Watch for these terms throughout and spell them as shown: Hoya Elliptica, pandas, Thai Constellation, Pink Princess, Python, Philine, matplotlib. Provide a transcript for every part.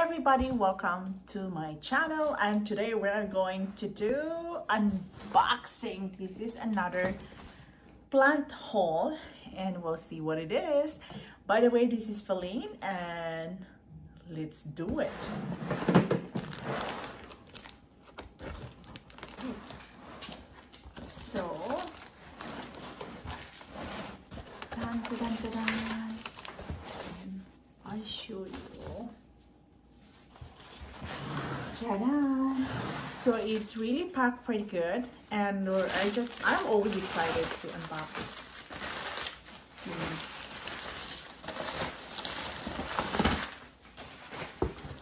everybody, welcome to my channel, and today we're going to do unboxing. This is another plant haul and we'll see what it is. By the way, this is Philine and let's do it. So dun, dun, dun, dun. I show you. Ta-da. So it's really packed pretty good, and I'm always excited to unbox it.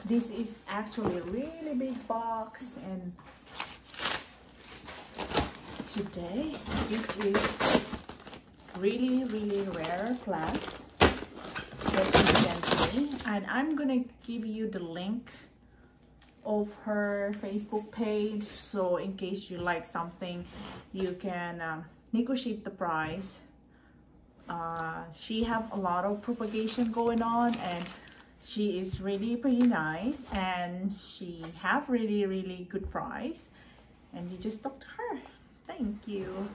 This is actually a really big box, and today it is really rare plants that you can see, and I'm gonna give you the link of her Facebook page, so in case you like something you can negotiate the price. She have a lot of propagation going on and she is really pretty nice, and she have really good price, and you just talk to her. Thank you.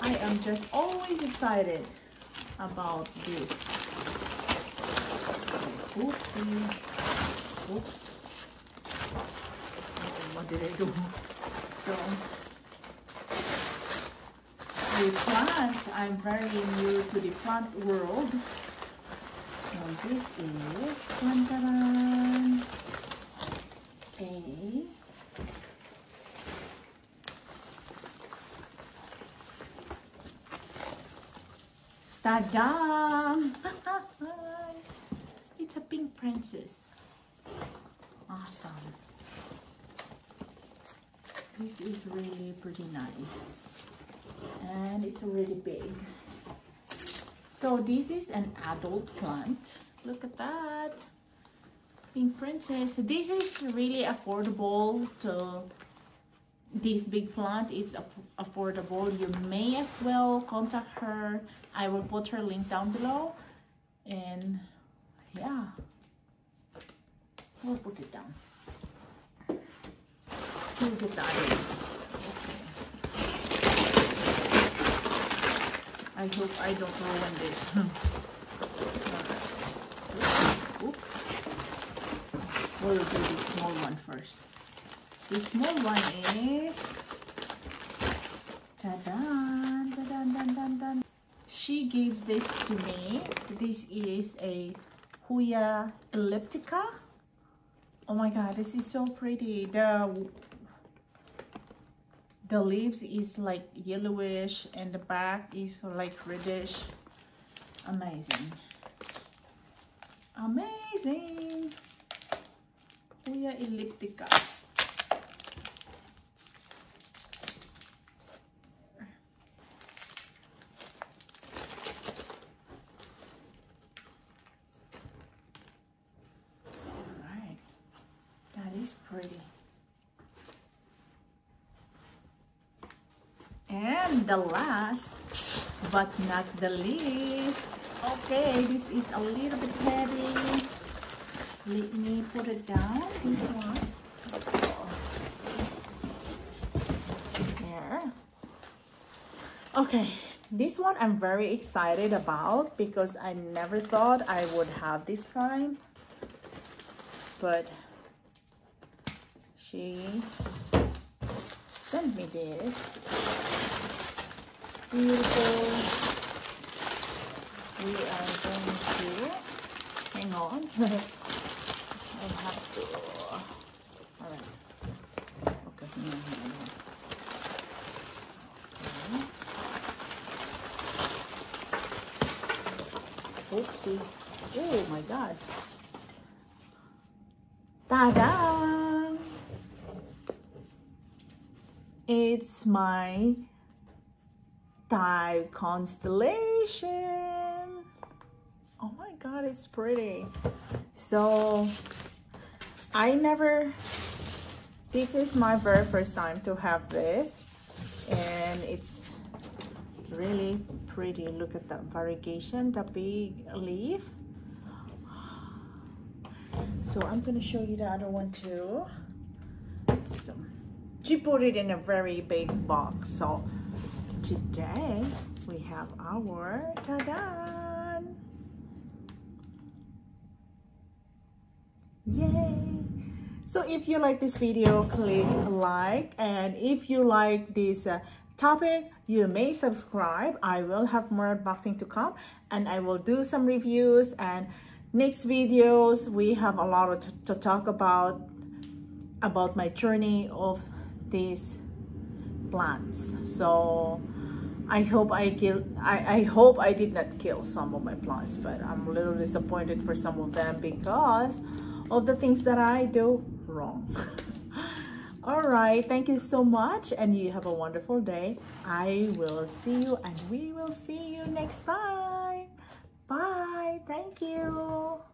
I am just always excited about this. Oopsie. Oops. What did I do? So the plant, I'm very new to the plant world. So this is ta-da! It's a pink princess. Awesome. This is really pretty nice, and it's really big. So this is an adult plant. Look at that, Pink Princess. This is really affordable. So this big plant, it's affordable. You may as well contact her. I will put her link down below, and yeah, we'll put it down. We'll get the items. Okay. I hope I don't ruin this. We'll do the small one first. The small one is ta-da, ta-da, ta-da. She gave this to me. This is a Hoya Elliptica. Oh my god, this is so pretty. The leaves is like yellowish and the back is like reddish. Amazing. Amazing. Hoya Elliptica. All right. That is pretty. And the last but not the least, okay, this is a little bit heavy. Let me put it down. This one. There. Okay, this one I'm very excited about because I never thought I would have this kind, but she sent me this. Beautiful. We are going to hang on. I have to. All right. Okay. Okay. Oopsie. Oh my god. Ta-da! It's my Thai Constellation. Oh my god, it's pretty. So this is my very first time to have this, and it's really pretty. Look at that variegation, the big leaf. So I'm going to show you the other one too. So she put it in a very big box. So today we have our ta-da! Yay! So if you like this video, click like, and if you like this topic, you may subscribe. I will have more unboxing to come, and I will do some reviews, and next videos we have a lot to talk about my journey of these plants. So I hope I did not kill some of my plants, but I'm a little disappointed for some of them because of the things that I do wrong. All right, thank you so much, and you have a wonderful day. I will see you, and we will see you next time. Bye. Thank you.